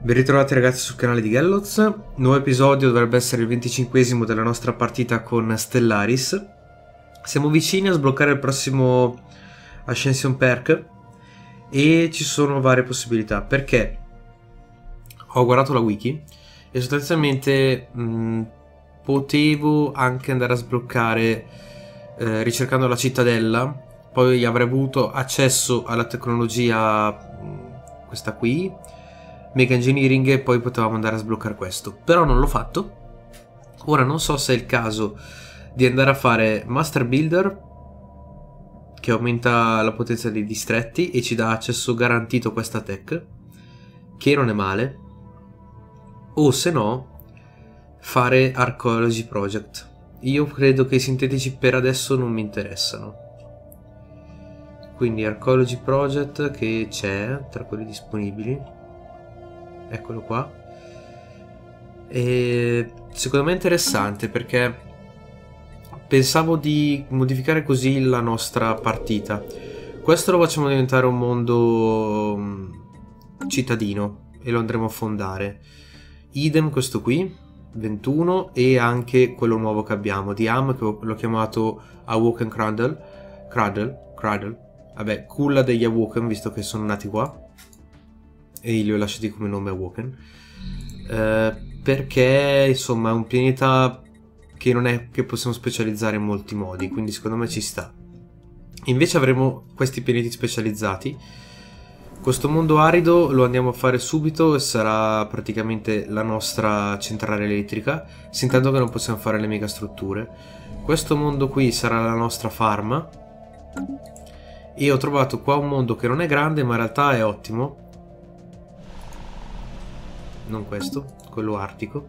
Ben ritrovati ragazzi sul canale di Ghelloz. Nuovo episodio, dovrebbe essere il 25esimo della nostra partita con Stellaris. Siamo vicini a sbloccare il prossimo Ascension Perk e ci sono varie possibilità, perché ho guardato la wiki e sostanzialmente potevo anche andare a sbloccare ricercando la Cittadella. Poi avrei avuto accesso alla tecnologia questa qui, Mega Engineering, e poi potevamo andare a sbloccare questo, però non l'ho fatto. Ora non so se è il caso di andare a fare Master Builder, che aumenta la potenza dei distretti e ci dà accesso garantito a questa tech, che non è male, o se no fare Arcology project. Io credo che i sintetici per adesso non mi interessano, quindi Arcology project, che c'è tra quelli disponibili, eccolo qua, e secondo me è interessante perché pensavo di modificare così la nostra partita. Questo lo facciamo diventare un mondo cittadino e lo andremo a fondare, idem questo qui 21, e anche quello nuovo che abbiamo di Am, che l'ho chiamato Awoken Cradle, vabbè, culla degli Awoken, visto che sono nati qua e li ho lasciati come nome Awoken, perché insomma è un pianeta che non è che possiamo specializzare in molti modi, quindi secondo me ci sta. Invece avremo questi pianeti specializzati. Questo mondo arido lo andiamo a fare subito e sarà praticamente la nostra centrale elettrica, sentendo che non possiamo fare le megastrutture. Questo mondo qui sarà la nostra farm, e ho trovato qua un mondo che non è grande ma in realtà è ottimo, non questo, quello artico.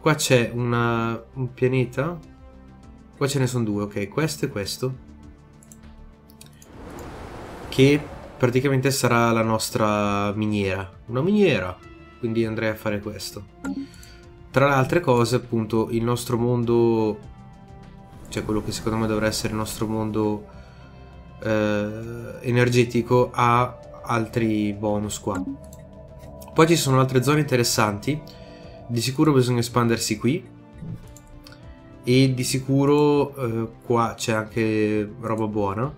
Qua c'è un pianeta, qua ce ne sono due, ok, questo e questo, che praticamente sarà la nostra miniera, una miniera, quindi andrei a fare questo. Tra le altre cose, appunto, il nostro mondo, cioè quello che secondo me dovrà essere il nostro mondo energetico, ha altri bonus qua. Poi ci sono altre zone interessanti, di sicuro bisogna espandersi qui, e di sicuro qua c'è anche roba buona.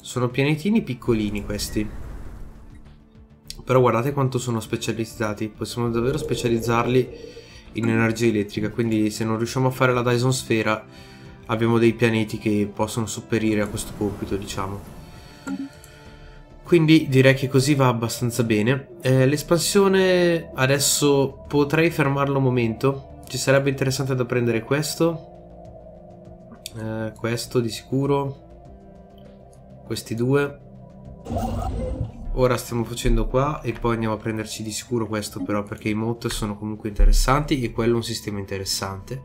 Sono pianetini piccolini questi, però guardate quanto sono specializzati, possiamo davvero specializzarli in energia elettrica, quindi se non riusciamo a fare la Dyson Sfera abbiamo dei pianeti che possono sopperire a questo compito, diciamo. Quindi direi che così va abbastanza bene. L'espansione adesso potrei fermarlo un momento. Ci sarebbe interessante da prendere questo. Questo di sicuro. Questi due. Ora stiamo facendo qua e poi andiamo a prenderci di sicuro questo però, perché i mod sono comunque interessanti e quello è un sistema interessante.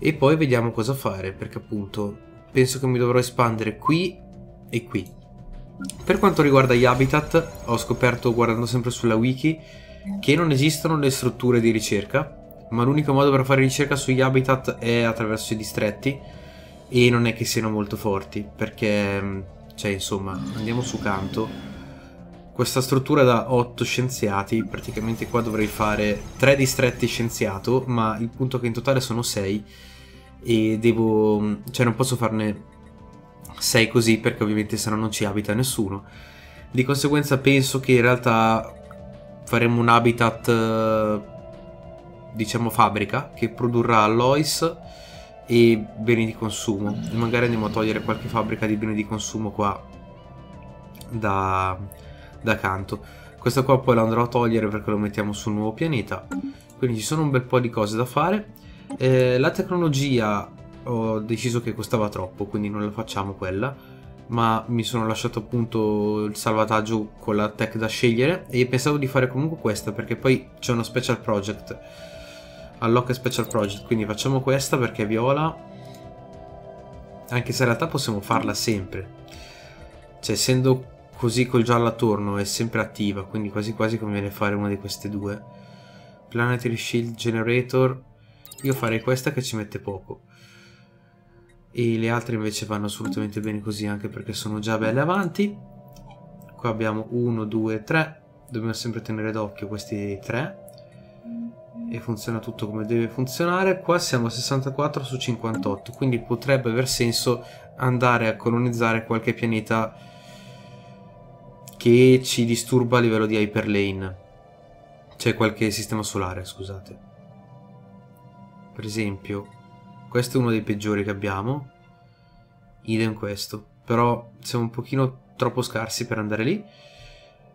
E poi vediamo cosa fare, perché appunto penso che mi dovrò espandere qui e qui. Per quanto riguarda gli habitat, ho scoperto guardando sempre sulla wiki che non esistono le strutture di ricerca, ma l'unico modo per fare ricerca sugli habitat è attraverso i distretti, e non è che siano molto forti, perché, cioè insomma, andiamo su Canto, questa struttura da 8 scienziati, praticamente qua dovrei fare 3 distretti scienziato, ma il punto è che in totale sono 6 e devo, cioè non posso farne 6 così, perché ovviamente se no non ci abita nessuno. Di conseguenza penso che in realtà faremo un habitat, diciamo fabbrica, che produrrà alloys e beni di consumo. Magari andiamo a togliere qualche fabbrica di beni di consumo qua da Canto. Questa qua poi la andrò a togliere perché lo mettiamo su un nuovo pianeta. Quindi ci sono un bel po' di cose da fare. La tecnologia ho deciso che costava troppo, quindi non la facciamo quella, ma mi sono lasciato appunto il salvataggio con la tech da scegliere, e pensavo di fare comunque questa perché poi c'è uno special project, allocca special project, quindi facciamo questa perché è viola, anche se in realtà possiamo farla sempre, cioè essendo così col giallo attorno è sempre attiva, quindi quasi quasi conviene fare una di queste due. Planetary Shield Generator, io farei questa che ci mette poco, e le altre invece vanno assolutamente bene così, anche perché sono già belle avanti. Qua abbiamo 1, 2, 3, dobbiamo sempre tenere d'occhio questi tre. E funziona tutto come deve funzionare. Qua siamo a 64 su 58, quindi potrebbe aver senso andare a colonizzare qualche pianeta che ci disturba a livello di hyperlane, cioè qualche sistema solare, scusate. Per esempio questo è uno dei peggiori che abbiamo, idem questo, però siamo un pochino troppo scarsi per andare lì.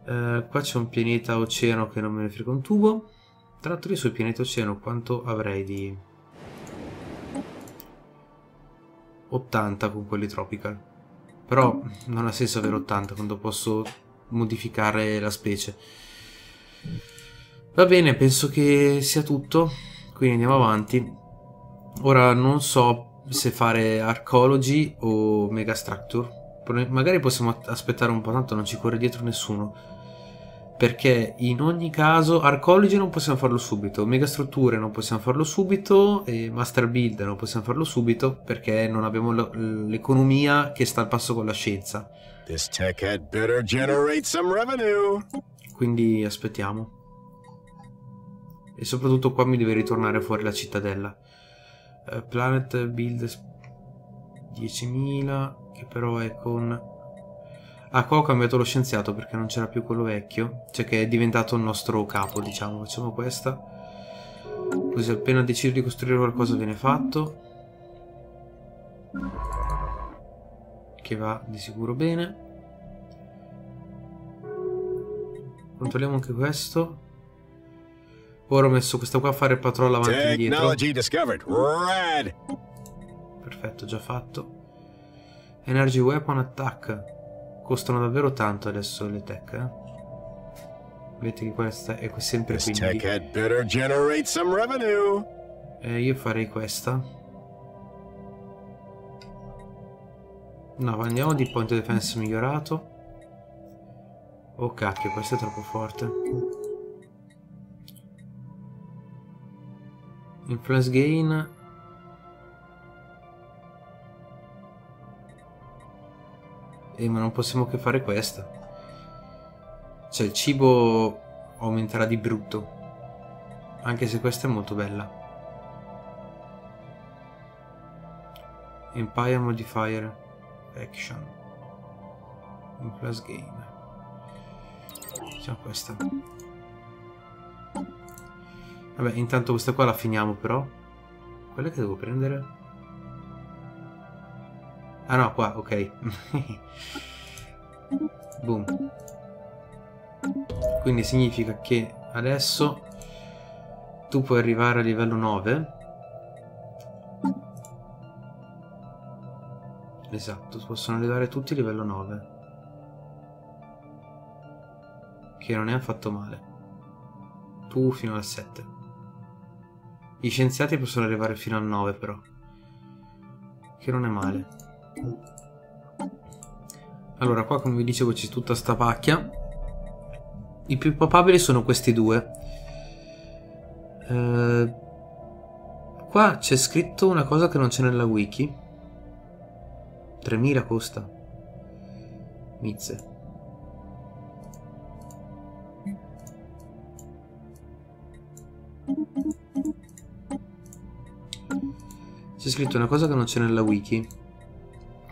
Qua c'è un pianeta oceano che non me ne frega un tubo. Tra l'altro io sul pianeta oceano quanto avrei di 80 con quelli tropical, però non ha senso avere 80 quando posso modificare la specie. Va bene, penso che sia tutto, quindi andiamo avanti. Ora non so se fare Arcology o Mega Structure, magari possiamo aspettare un po', tanto non ci corre dietro nessuno. Perché in ogni caso Arcology non possiamo farlo subito, Megastrutture non possiamo farlo subito e Master Builder non possiamo farlo subito perché non abbiamo l'economia che sta al passo con la scienza. This tech had better generate some revenue. Quindi aspettiamo. E soprattutto qua mi deve ritornare fuori la cittadella. Planet Build 10.000 che però è con... Ah, qua ho cambiato lo scienziato perché non c'era più quello vecchio, cioè che è diventato il nostro capo, diciamo. Facciamo questa, così appena decido di costruire qualcosa viene fatto, che va di sicuro bene. Controlliamo anche questo. Ora ho messo questa qua a fare patrolla avanti e indietro. Perfetto, già fatto. Energy Weapon Attack. Costano davvero tanto adesso le tech, eh? Vedete che questa è sempre 15. Io farei questa. No, andiamo di point defense migliorato. Oh cacchio, questa è troppo forte. Influence gain. Ma non possiamo che fare questa. Cioè il cibo aumenterà di brutto. Anche se questa è molto bella. Empire Modifier Action. In plus game. Facciamo questa. Vabbè, intanto questa qua la finiamo però. Quella che devo prendere? Ah no, qua, ok. Boom. Quindi significa che adesso tu puoi arrivare a livello 9. Esatto, possono arrivare tutti a livello 9. Che non è affatto male. Tu fino al 7. Gli scienziati possono arrivare fino al 9 però. Che non è male. Allora qua, come vi dicevo, c'è tutta sta pacchia. I più papabili sono questi due. Qua c'è scritto una cosa che non c'è nella wiki. 3.000 costa. Mizze. C'è scritto una cosa che non c'è nella wiki,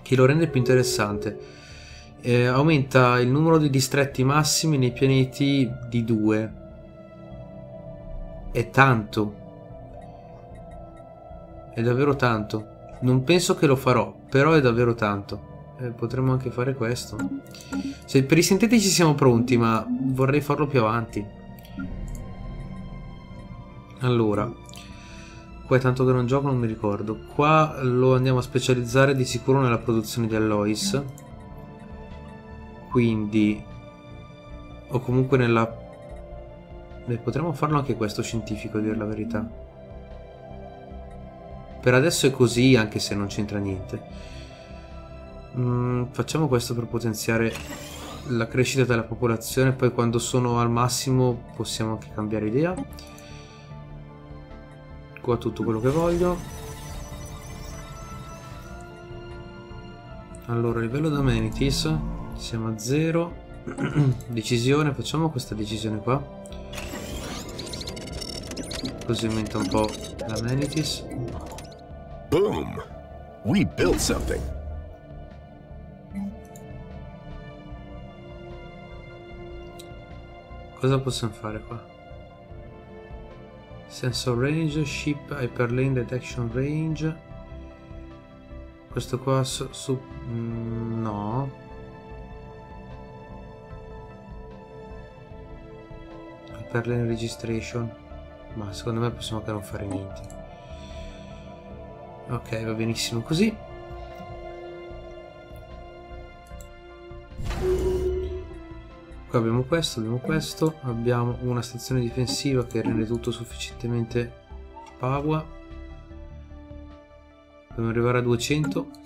che lo rende più interessante. Aumenta il numero di distretti massimi nei pianeti di 2. È tanto. È davvero tanto. Non penso che lo farò, però è davvero tanto. Potremmo anche fare questo. Cioè, per i sintetici siamo pronti, ma vorrei farlo più avanti. Allora... Poi tanto che non gioco non mi ricordo. Qua lo andiamo a specializzare di sicuro nella produzione di alloys, quindi, o comunque nella... Beh, potremmo farlo anche questo scientifico, a dire la verità. Per adesso è così, anche se non c'entra niente. Facciamo questo per potenziare la crescita della popolazione, poi quando sono al massimo possiamo anche cambiare idea. Qua tutto quello che voglio. Allora, livello di amenities siamo a 0. Decisione, facciamo questa decisione qua. Così aumenta un po' l'amenities. Boom! We built something. Cosa possiamo fare qua? Sensor range, ship hyperlane detection range. Questo qua su no. Hyperlane registration. Ma secondo me possiamo anche non fare niente. Ok, va benissimo così. Qua abbiamo questo, abbiamo una stazione difensiva che rende tutto sufficientemente pagua. Dobbiamo arrivare a 200.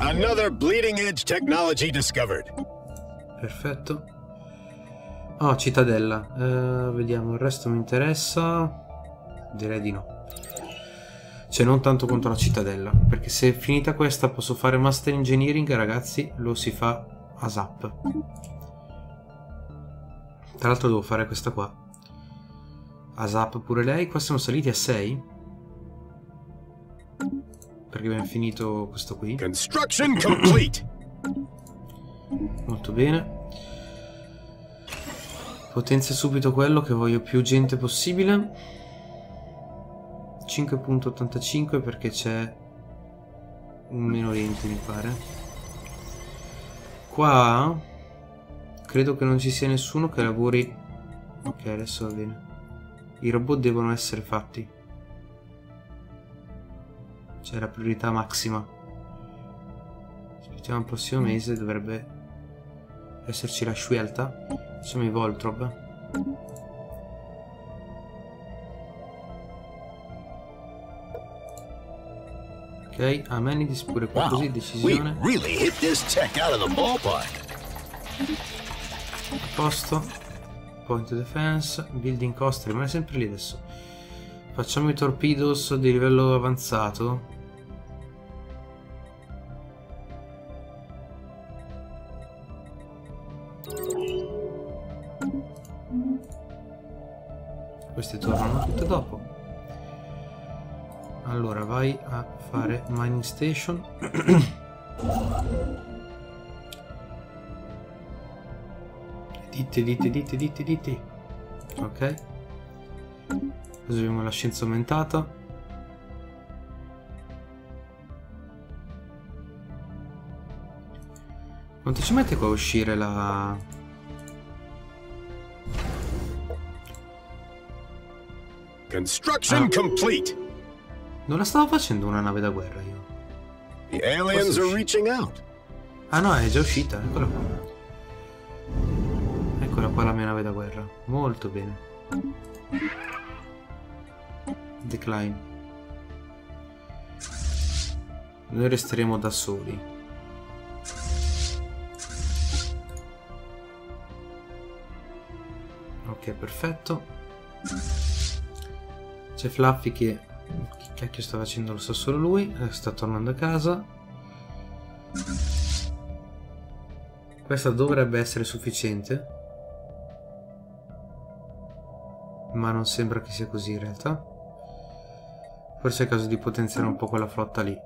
Another bleeding edge technology discovered. Perfetto. Oh, cittadella. Vediamo, il resto mi interessa. Direi di no. Cioè non tanto contro la cittadella, perché se è finita questa posso fare Master Engineering, ragazzi, lo si fa ASAP. Tra l'altro devo fare questa qua ASAP pure lei. Qua siamo saliti a 6 perché abbiamo finito questo qui. Construction complete. Molto bene. Potenzia subito quello che voglio, più gente possibile. 5.85 perché c'è un meno 20 mi pare. Qua credo che non ci sia nessuno che lavori. Ok, adesso va bene. I robot devono essere fatti. C'è la priorità massima. Aspettiamo il prossimo mese, dovrebbe esserci la scelta. Insomma i Voltrob. Ok, amenities pure qua, così, decisione. A posto. Point defense. Building cost rimane sempre lì adesso. Facciamo i torpedos di livello avanzato. Questi tornano tutti dopo. Allora vai a fare mining station. Ditte. Ok. Così abbiamo la scienza aumentata. Quanto ci mette qua a uscire la... Construction complete! Non la stavo facendo una nave da guerra io. The aliens are reaching out. Ah no, è già uscita, eccola qua. Eccola qua la mia nave da guerra. Molto bene. Decline. Noi resteremo da soli. Ok, perfetto. C'è Fluffy che... Che cacchio sta facendo, lo sa solo lui. Sta tornando a casa. Questa dovrebbe essere sufficiente, ma non sembra che sia così in realtà. Forse è il caso di potenziare un po' quella flotta lì.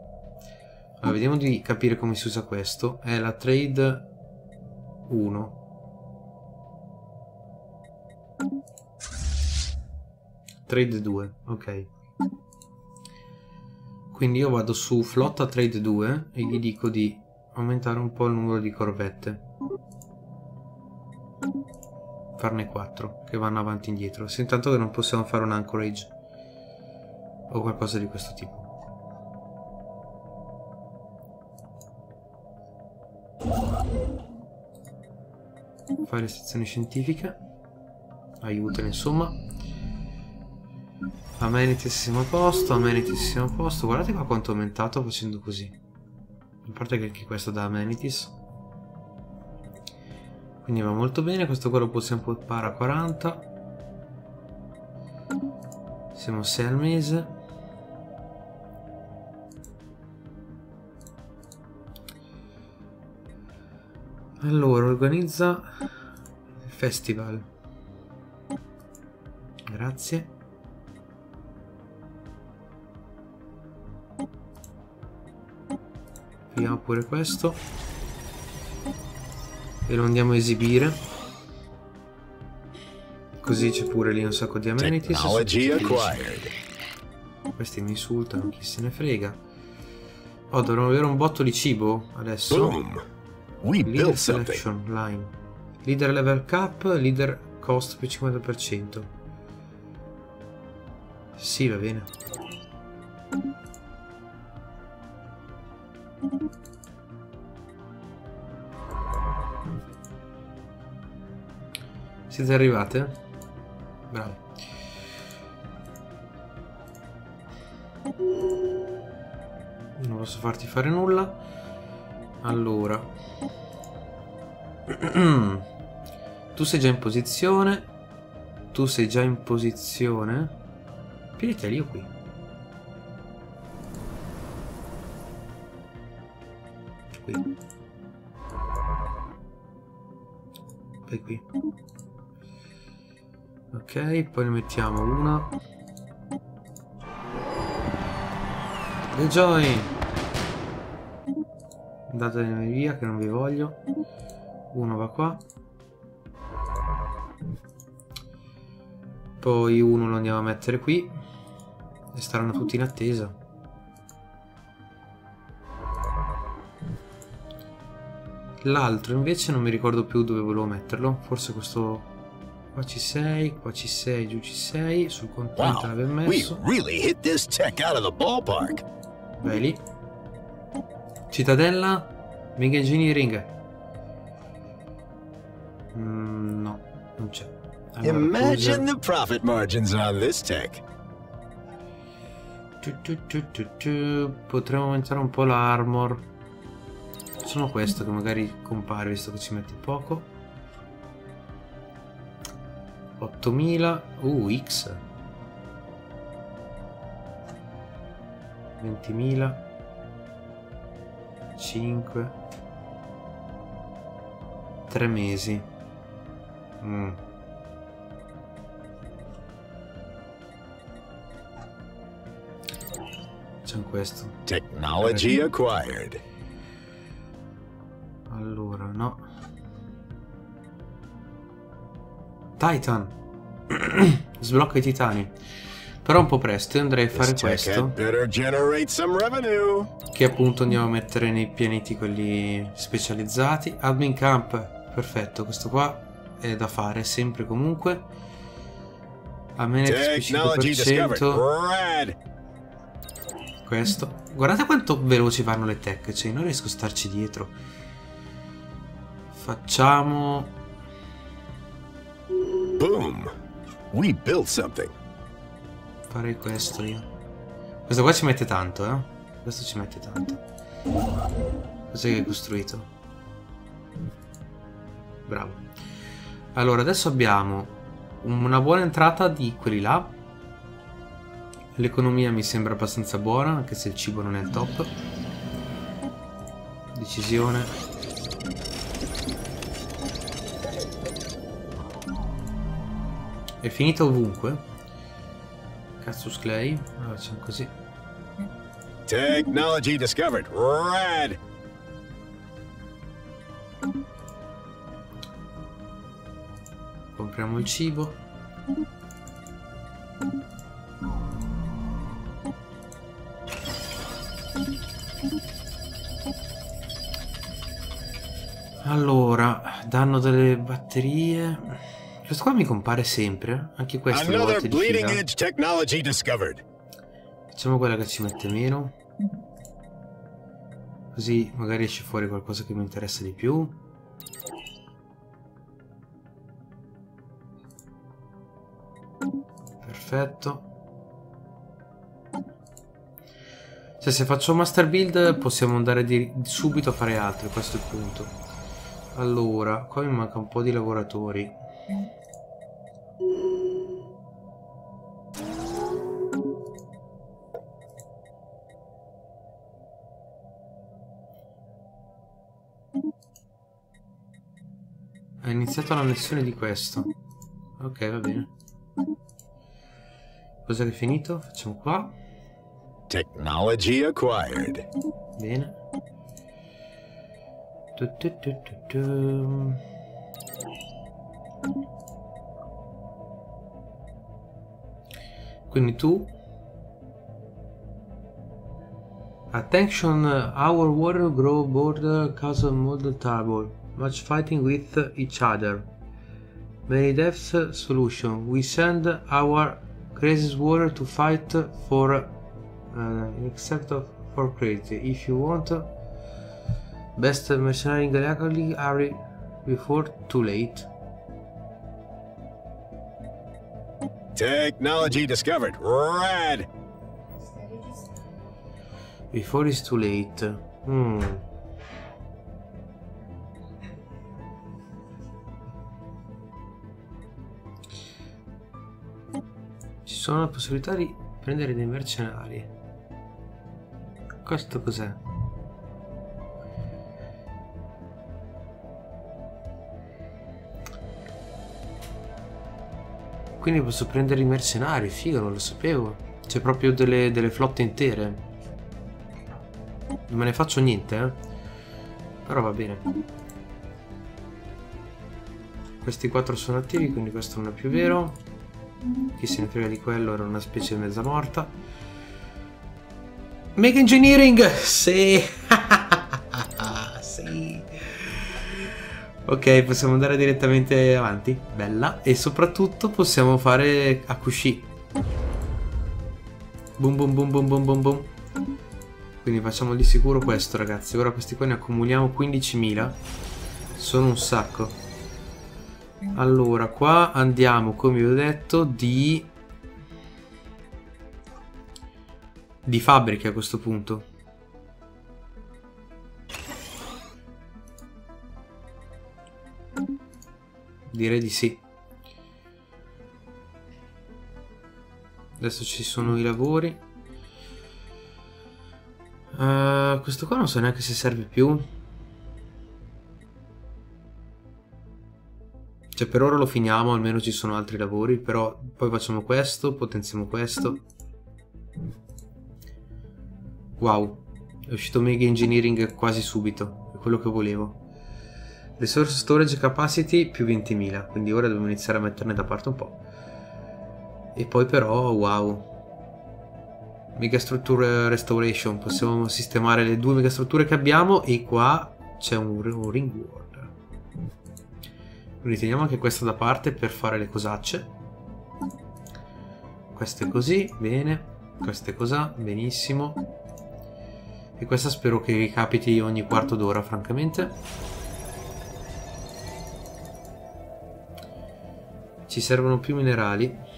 Allora, vediamo di capire come si usa questo. È la trade 1. Trade 2, ok. Quindi io vado su flotta trade 2 e gli dico di aumentare un po' il numero di corvette. Farne 4 che vanno avanti e indietro. Se intanto che non possiamo fare un anchorage o qualcosa di questo tipo. Fare sezione scientifica. Aiutano insomma. Amenities siamo a posto, guardate qua quanto è aumentato facendo così. A parte che anche questo dà amenities. Quindi va molto bene, questo qua lo possiamo portare a 40. Siamo a 6 al mese. Allora, organizza il festival. Grazie. Vediamo pure questo. E lo andiamo a esibire. Così c'è pure lì un sacco di amenities. Questi mi insultano, chi se ne frega. Oh, dovremmo avere un botto di cibo adesso. Boom. Leader selection line. Leader level cap, leader cost più 50%. Sì, va bene. Siete arrivate? Bravo. Non posso farti fare nulla. Allora, tu sei già in posizione. Tu sei già in posizione. Pirita lì o qui? Qui. Vai qui. Ok, poi ne mettiamo una. Enjoy! Andatene via che non vi voglio. Uno va qua. Poi uno lo andiamo a mettere qui. E staranno tutti in attesa. L'altro invece non mi ricordo più dove volevo metterlo. Forse questo... qua ci sei, giù ci sei. Sul contante l'avevo messo. Vai lì. Cittadella? Mega Engineering? No, non c'è. Allora, imagine the profit margins on this tech. Potremmo aumentare un po' l'armor. Sono questo che magari compare visto che ci mette poco. 8000 X 20000 5 3 mesi. C'è questo. Technology acquired. Allora, no. Titan. Sblocca i titani. Però un po' presto, andrei a fare questo. Che appunto andiamo a mettere nei pianeti quelli specializzati. Admin camp, perfetto, questo qua è da fare sempre comunque. A meno che 5%. Questo. Guardate quanto veloci vanno le tech, cioè non riesco a starci dietro. Facciamo... Boom! We built something. Farei questo io. Questo qua ci mette tanto, eh? Questo ci mette tanto. Cos'è che hai costruito? Bravo. Allora, adesso abbiamo una buona entrata di quelli là. L'economia mi sembra abbastanza buona, anche se il cibo non è il top. Decisione. È finita ovunque. Cazzus Clay, allora facciamo così. Technology discovered. Red. Compriamo il cibo. Allora, danno delle batterie. Questo qua mi compare sempre, anche questo è una volta di fila. Facciamo quella che ci mette meno. Così magari esce fuori qualcosa che mi interessa di più. Perfetto. Cioè, se faccio Master Build possiamo andare subito a fare altro, questo è il punto. Allora, qua mi manca un po' di lavoratori. È iniziata la missione di questo. Ok, va bene. Cosa è finito? Facciamo qua. Technology acquired. Bene. Quindi tu attention, our warrior grow border castle model table much fighting with each other many deaths solution we send our craziest warrior to fight for except for crazy if you want best mercenary in Gallipoli are before too late. Technology discovered. Rad. Before it's too late. Ci sono la possibilità di prendere dei mercenari. Questo cos'è? Quindi posso prendere i mercenari, figo, non lo sapevo. C'è proprio delle flotte intere. Non me ne faccio niente, però va bene. Questi 4 sono attivi, quindi questo non è più vero. Chi se ne frega di quello, era una specie mezza morta. Mega Engineering! Sì! Sì! Ok, possiamo andare direttamente avanti. Bella. E soprattutto possiamo fare Akushi. Boom boom boom boom boom boom boom. Quindi facciamo di sicuro questo, ragazzi. Ora questi qua ne accumuliamo 15.000. Sono un sacco. Allora qua andiamo, come vi ho detto, di fabbriche a questo punto. Direi di sì. Adesso ci sono i lavori. Questo qua non so neanche se serve più. Cioè per ora lo finiamo, almeno ci sono altri lavori. Però poi facciamo questo, potenziamo questo. Wow, è uscito Mega Engineering quasi subito. È quello che volevo. Resource storage capacity più 20.000, quindi ora dobbiamo iniziare a metterne da parte un po'. E poi però, wow, megastrutture restoration, possiamo sistemare le 2 megastrutture che abbiamo e qua c'è un ring world. Quindi teniamo anche questa da parte per fare le cosacce. Questo è così, bene, questo è così, benissimo. E questa spero che vi capiti ogni quarto d'ora, francamente. Ci servono più minerali.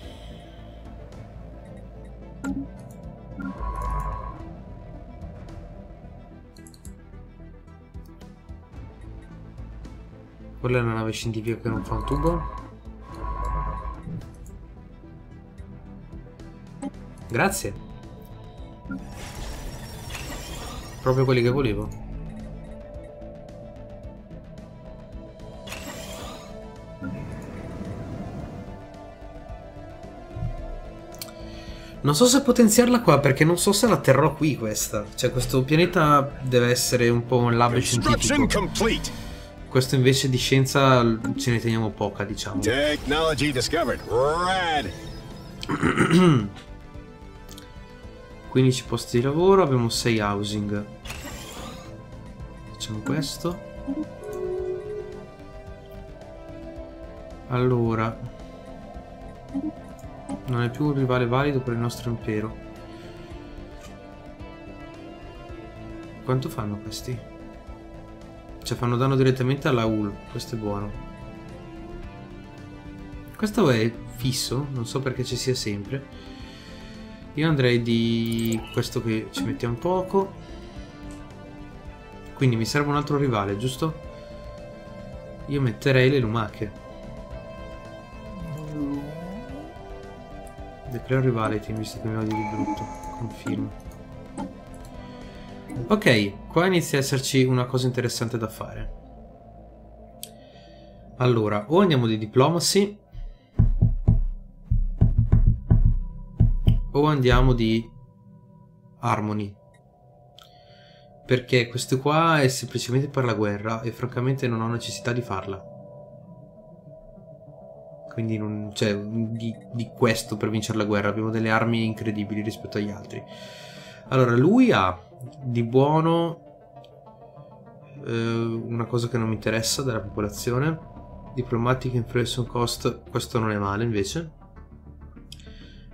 Quella è una nave scientifica che non fa un tubo. Grazie. Proprio quelli che volevo. Non so se potenziarla qua, perché non so se la terrò qui questa. Cioè questo pianeta deve essere un po' un lab scientifico. Questo invece di scienza ce ne teniamo poca, diciamo. Red. 15 posti di lavoro, abbiamo 6 housing. Facciamo questo. Allora... non è più un rivale valido per il nostro impero. Quanto fanno questi? Cioè fanno danno direttamente alla UL. Questo è buono. Questo è fisso. Non so perché ci sia sempre. Io andrei di questo che ci mettiamo poco. Quindi mi serve un altro rivale, giusto? Io metterei le lumache. Declare rivality, visto che mi odio di brutto. Confermo. Ok, qua inizia a esserci una cosa interessante da fare. Allora, o andiamo di diplomacy o andiamo di Harmony, perché questo qua è semplicemente per la guerra e francamente non ho necessità di farla, quindi non, cioè, di questo per vincere la guerra abbiamo delle armi incredibili rispetto agli altri. Allora, lui ha di buono una cosa che non mi interessa della popolazione, diplomatic inflation cost, questo non è male invece.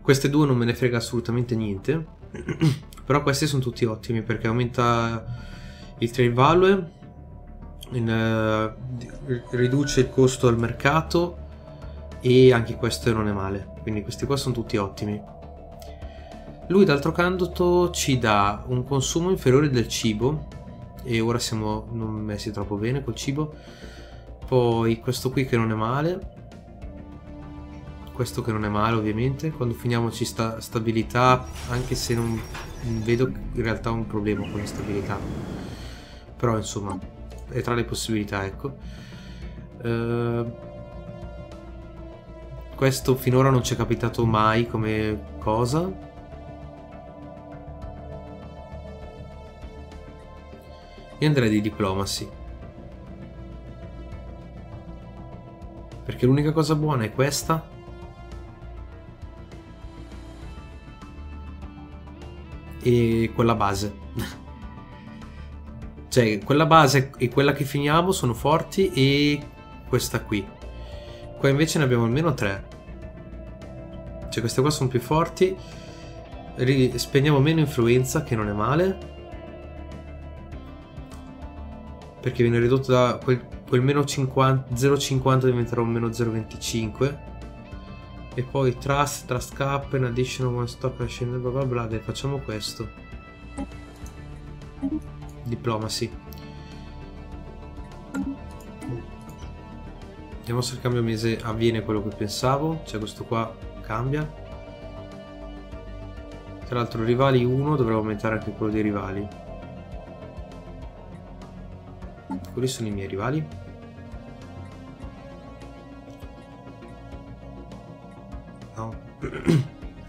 Queste due non me ne frega assolutamente niente, però questi sono tutti ottimi perché aumenta il trade value, riduce il costo al mercato e anche questo non è male, quindi questi qua sono tutti ottimi. Lui d'altro canto ci dà un consumo inferiore del cibo e ora siamo non messi troppo bene col cibo, poi questo qui che non è male, questo che non è male ovviamente. Quando finiamoci sta stabilità, anche se non vedo in realtà un problema con la stabilità, però insomma è tra le possibilità, ecco. Questo finora non ci è capitato mai come cosa, e andrei di diplomacy perché l'unica cosa buona è questa. E quella base cioè quella base e quella che finiamo sono forti, e questa qui, qua invece ne abbiamo almeno tre, cioè queste qua sono più forti. Spendiamo meno influenza, che non è male perché viene ridotto da quel meno 0,50 diventerà un meno 0,25. E poi trust cap, in additional one stop machine, bla bla bla. Dai, facciamo questo. Diplomacy. Vediamo se il cambio mese avviene quello che pensavo. Cioè questo qua cambia. Tra l'altro rivali 1, dovrà aumentare anche quello dei rivali. Quelli sono i miei rivali.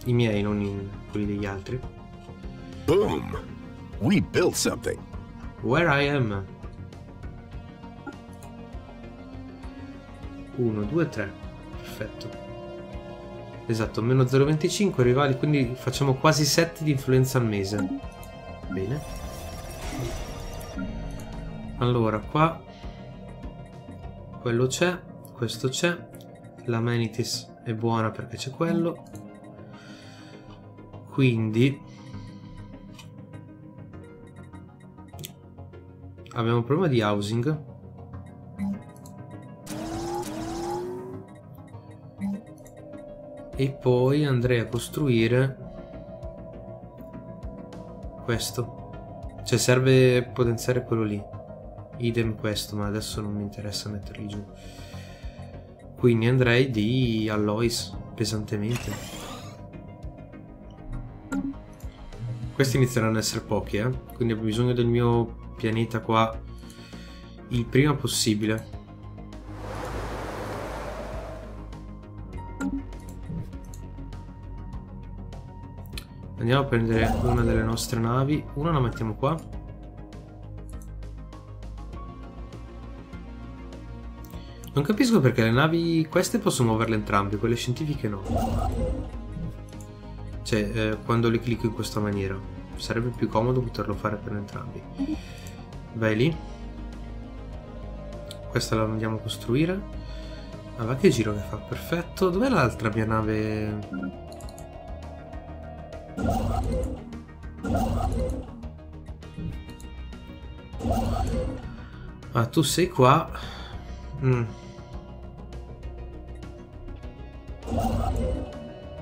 I miei, non quelli degli altri. Boom! We built something. Where I am. 1, 2, 3. Perfetto. Esatto, meno 0,25 rivali, quindi facciamo quasi 7 di influenza al mese. Bene. Allora, qua quello c'è, questo c'è. L'amenities è buona perché c'è quello, quindi abbiamo un problema di housing, e poi andrei a costruire questo, cioè serve potenziare quello lì, idem questo, ma adesso non mi interessa metterli giù. Quindi andrei di Alloys pesantemente. Questi inizieranno ad essere pochi, eh? Quindi ho bisogno del mio pianeta qua il prima possibile. Andiamo a prendere una delle nostre navi. Una la mettiamo qua. Non capisco perché le navi queste posso muoverle entrambe, quelle scientifiche no. Cioè, quando le clicco in questa maniera sarebbe più comodo poterlo fare per entrambi. Vai lì. Questa la andiamo a costruire. Ah, va che giro che fa, perfetto. Dov'è l'altra mia nave? Ah, tu sei qua.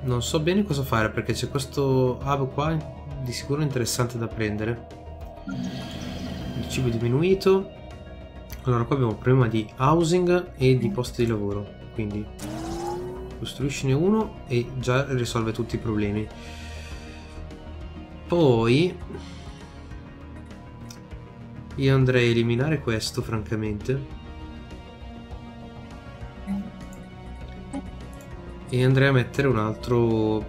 Non so bene cosa fare perché c'è questo hub qua di sicuro interessante da prendere. Il cibo è diminuito. Allora qua abbiamo un problema di housing e di posti di lavoro, quindi costruiscene uno e già risolve tutti i problemi. Poi io andrei a eliminare questo francamente E andrei a mettere un altro.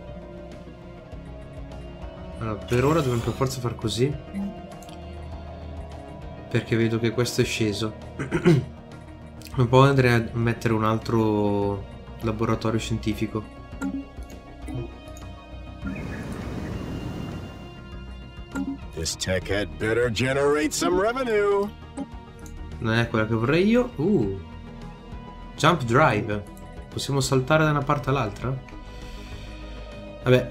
Allora, per ora dobbiamo per forza far così, perché vedo che questo è sceso. E poi andrei a mettere un altro laboratorio scientifico. This tech had better generate some revenue. Non è quella che vorrei io. Jump drive. Possiamo saltare da una parte all'altra? Vabbè,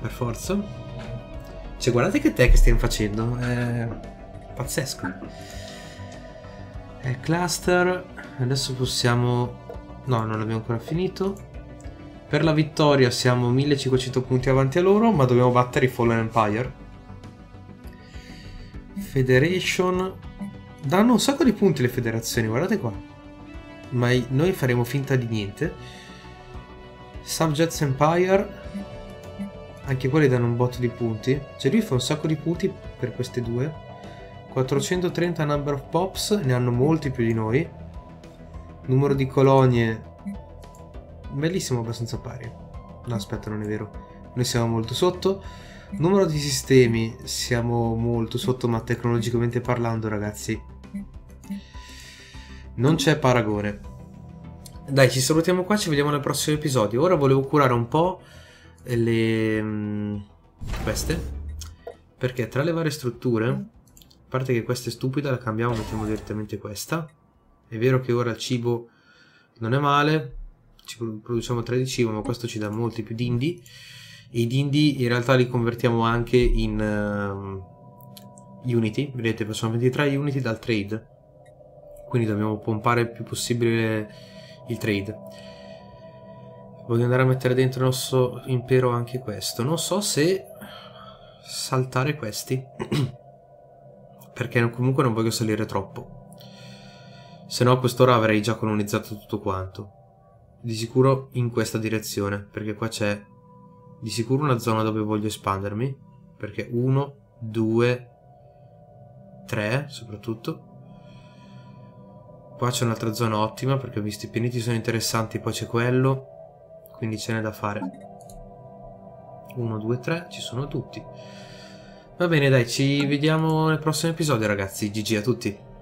per forza. Cioè, guardate che tech stiamo facendo. È pazzesco. Cluster. Adesso possiamo... No, non l'abbiamo ancora finito. Per la vittoria siamo 1500 punti avanti a loro, ma dobbiamo battere i Fallen Empire. Federation. Danno un sacco di punti le federazioni, guardate qua. Ma noi faremo finta di niente. Subjects Empire. Anche quelli danno un botto di punti. Cioè lui fa un sacco di punti per queste due. 430 number of pops, ne hanno molti più di noi. Numero di colonie... Bellissimo, abbastanza pari. No, aspetta, non è vero. Noi siamo molto sotto. Numero di sistemi siamo molto sotto, ma tecnologicamente parlando, ragazzi, non c'è paragone. Dai, ci salutiamo qua, ci vediamo nel prossimo episodio. Ora volevo curare un po' le... queste, perché tra le varie strutture, a parte che questa è stupida, la cambiamo, mettiamo direttamente questa. È vero che ora il cibo non è male, ci produciamo 3 di cibo, ma questo ci dà molti più dindi, e i dindi in realtà li convertiamo anche in unity. Vedete, passano 23 unity dal trade, quindi dobbiamo pompare il più possibile il trade. Voglio andare a mettere dentro il nostro impero anche questo. Non so se saltare questi perché comunque non voglio salire troppo, se no a quest'ora avrei già colonizzato tutto quanto. Di sicuro in questa direzione, perché qua c'è di sicuro una zona dove voglio espandermi, perché 1, 2, 3 soprattutto. Qua c'è un'altra zona ottima, perché ho visto i pianeti sono interessanti, poi c'è quello, quindi ce n'è da fare. 1, 2, 3, ci sono tutti. Va bene, dai, ci vediamo nel prossimo episodio, ragazzi. GG a tutti.